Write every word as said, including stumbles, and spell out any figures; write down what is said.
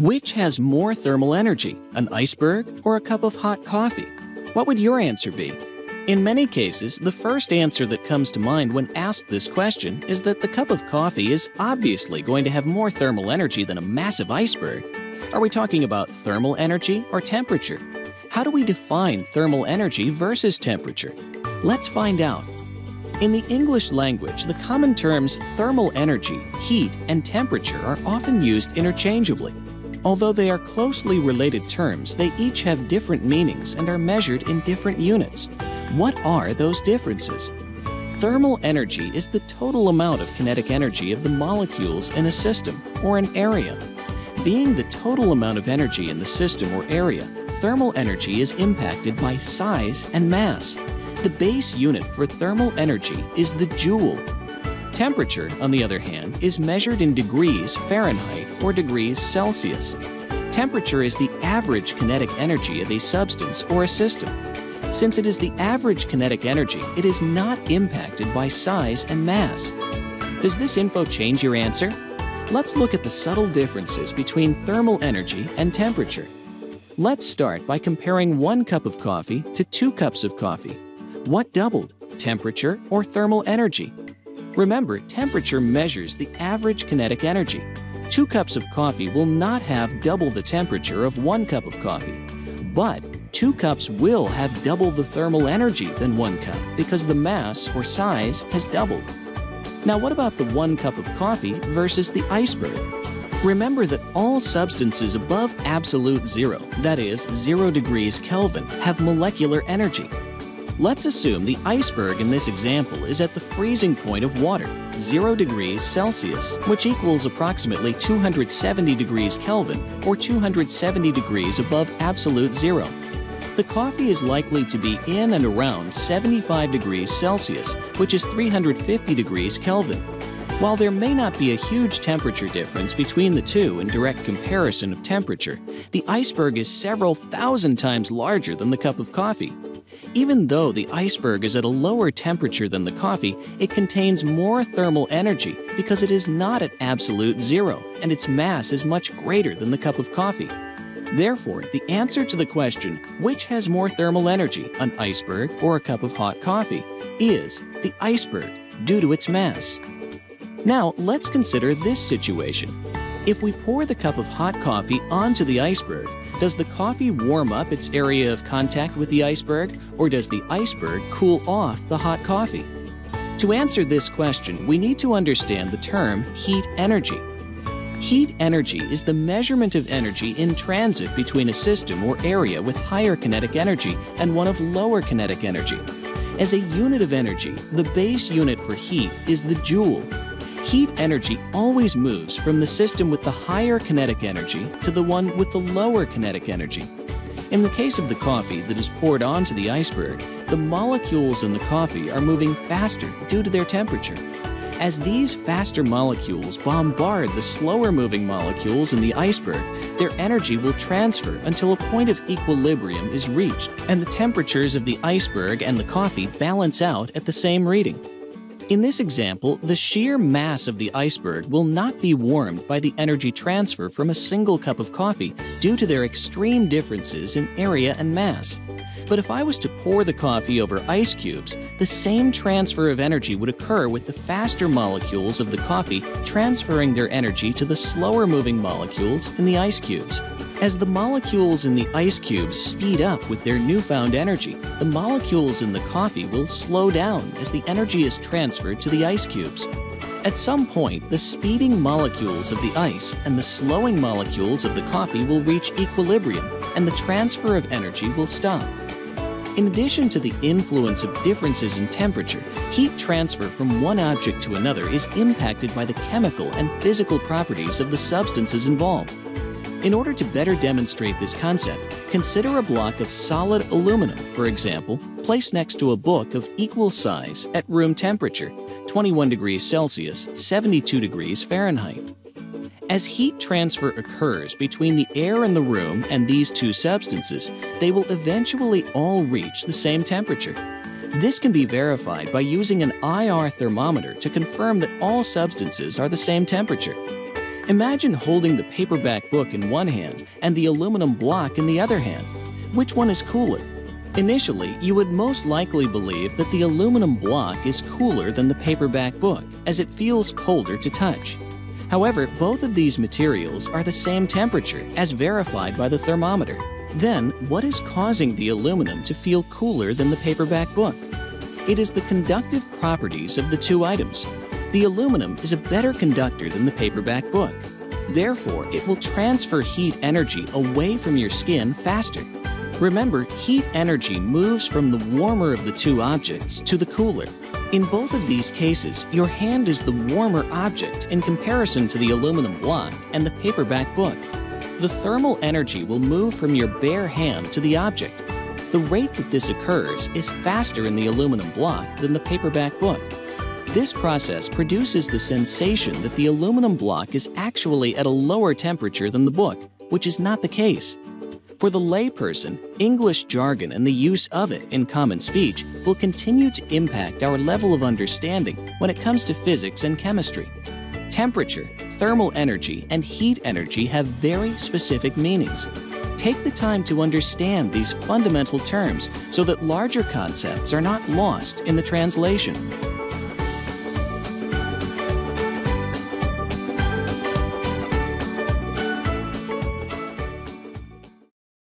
Which has more thermal energy, an iceberg or a cup of hot coffee? What would your answer be? In many cases, the first answer that comes to mind when asked this question is that the cup of coffee is obviously going to have more thermal energy than a massive iceberg. Are we talking about thermal energy or temperature? How do we define thermal energy versus temperature? Let's find out. In the English language, the common terms thermal energy, heat, and temperature are often used interchangeably. Although they are closely related terms, they each have different meanings and are measured in different units. What are those differences? Thermal energy is the total amount of kinetic energy of the molecules in a system or an area. Being the total amount of energy in the system or area, thermal energy is impacted by size and mass. The base unit for thermal energy is the joule. Temperature, on the other hand, is measured in degrees Fahrenheit or degrees Celsius. Temperature is the average kinetic energy of a substance or a system. Since it is the average kinetic energy, it is not impacted by size and mass. Does this info change your answer? Let's look at the subtle differences between thermal energy and temperature. Let's start by comparing one cup of coffee to two cups of coffee. What doubled, temperature or thermal energy? Remember, temperature measures the average kinetic energy. Two cups of coffee will not have double the temperature of one cup of coffee, but two cups will have double the thermal energy than one cup because the mass or size has doubled. Now what about the one cup of coffee versus the iceberg? Remember that all substances above absolute zero, that is, zero degrees Kelvin, have molecular energy. Let's assume the iceberg in this example is at the freezing point of water, zero degrees Celsius, which equals approximately two hundred seventy degrees Kelvin, or two hundred seventy degrees above absolute zero. The coffee is likely to be in and around seventy-five degrees Celsius, which is three hundred fifty degrees Kelvin. While there may not be a huge temperature difference between the two in direct comparison of temperature, the iceberg is several thousand times larger than the cup of coffee. Even though the iceberg is at a lower temperature than the coffee, it contains more thermal energy because it is not at absolute zero, and its mass is much greater than the cup of coffee. Therefore, the answer to the question, which has more thermal energy, an iceberg or a cup of hot coffee, is the iceberg due to its mass. Now, let's consider this situation. If we pour the cup of hot coffee onto the iceberg, does the coffee warm up its area of contact with the iceberg, or does the iceberg cool off the hot coffee? To answer this question, we need to understand the term heat energy. Heat energy is the measurement of energy in transit between a system or area with higher kinetic energy and one of lower kinetic energy. As a unit of energy, the base unit for heat is the joule. Heat energy always moves from the system with the higher kinetic energy to the one with the lower kinetic energy. In the case of the coffee that is poured onto the iceberg, the molecules in the coffee are moving faster due to their temperature. As these faster molecules bombard the slower-moving molecules in the iceberg, their energy will transfer until a point of equilibrium is reached and the temperatures of the iceberg and the coffee balance out at the same reading. In this example, the sheer mass of the iceberg will not be warmed by the energy transfer from a single cup of coffee due to their extreme differences in area and mass. But if I was to pour the coffee over ice cubes, the same transfer of energy would occur with the faster molecules of the coffee transferring their energy to the slower-moving molecules in the ice cubes. As the molecules in the ice cubes speed up with their newfound energy, the molecules in the coffee will slow down as the energy is transferred to the ice cubes. At some point, the speeding molecules of the ice and the slowing molecules of the coffee will reach equilibrium, and the transfer of energy will stop. In addition to the influence of differences in temperature, heat transfer from one object to another is impacted by the chemical and physical properties of the substances involved. In order to better demonstrate this concept, consider a block of solid aluminum, for example, placed next to a book of equal size at room temperature, twenty-one degrees Celsius, seventy-two degrees Fahrenheit. As heat transfer occurs between the air in the room and these two substances, they will eventually all reach the same temperature. This can be verified by using an I R thermometer to confirm that all substances are the same temperature. Imagine holding the paperback book in one hand and the aluminum block in the other hand. Which one is cooler? Initially, you would most likely believe that the aluminum block is cooler than the paperback book, as it feels colder to touch. However, both of these materials are the same temperature, as verified by the thermometer. Then, what is causing the aluminum to feel cooler than the paperback book? It is the conductive properties of the two items. The aluminum is a better conductor than the paperback book. Therefore, it will transfer heat energy away from your skin faster. Remember, heat energy moves from the warmer of the two objects to the cooler. In both of these cases, your hand is the warmer object in comparison to the aluminum block and the paperback book. The thermal energy will move from your bare hand to the object. The rate that this occurs is faster in the aluminum block than the paperback book. This process produces the sensation that the aluminum block is actually at a lower temperature than the book, which is not the case. For the layperson, English jargon and the use of it in common speech will continue to impact our level of understanding when it comes to physics and chemistry. Temperature, thermal energy, and heat energy have very specific meanings. Take the time to understand these fundamental terms so that larger concepts are not lost in the translation.